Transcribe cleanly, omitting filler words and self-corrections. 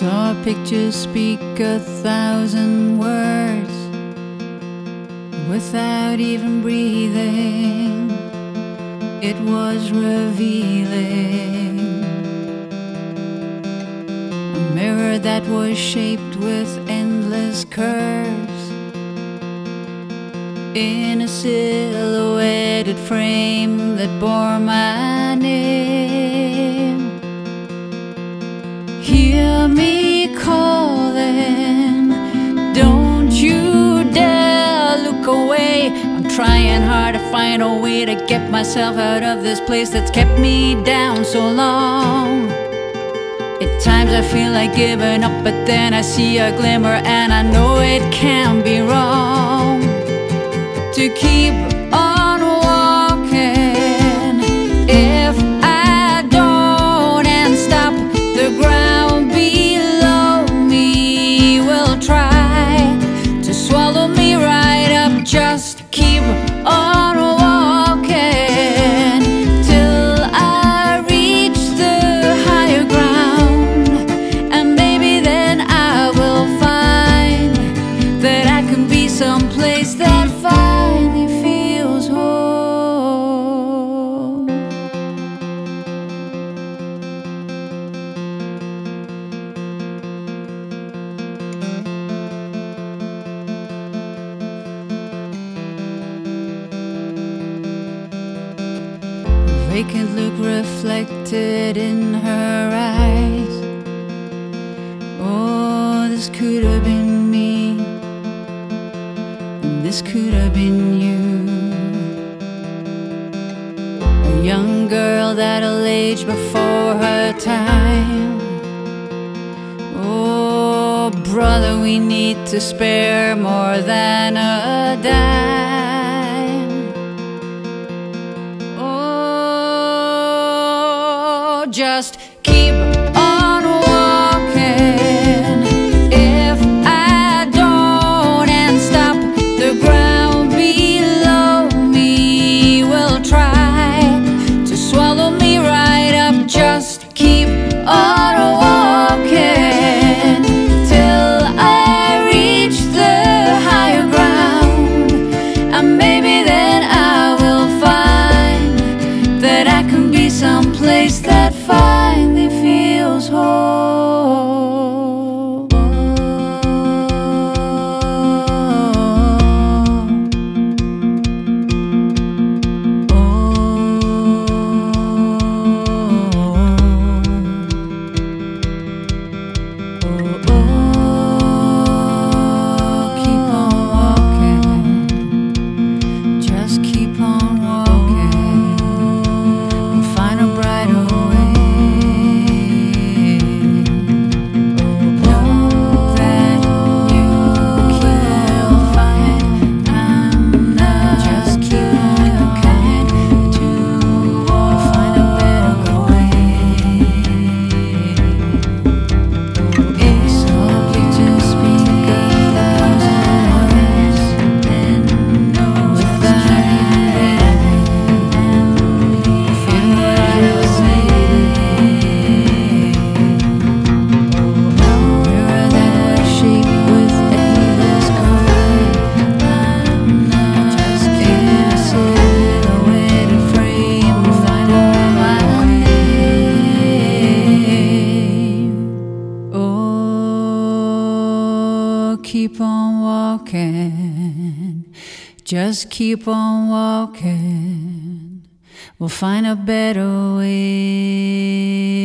Saw a picture speak 1,000 words without even breathing. It was revealing a mirror that was shaped with endless curves in a silhouetted frame that bore my name. Hear me calling, don't you dare look away. I'm trying hard to find a way to get myself out of this place that's kept me down so long. At times I feel like giving up, but then I see a glimmer and I know it can't be wrong. To keep on walking, if I don't and stop, the ground below me will try to swallow me right up. Just keep on walking till I reach the higher ground, and maybe then I will find that I can be someplace that finally feels whole. A vacant look reflected in her eyes. Oh, this could have been me, and this could have been you. A young girl that'll age before her time. Oh, brother, we need to spare more than a dime. Oh, just keep on walking. If I don't and stop, the ground below me will try to swallow me right up. Just keep on walking till I reach the higher ground, and maybe then I will find that I can be someplace that finally feels whole. Oh, keep on walking, just keep on walking, and find a brighter way. Know that you will find I'm not just keep on walking to find a better way. Keep on walking, just keep on walking, we'll find a better way.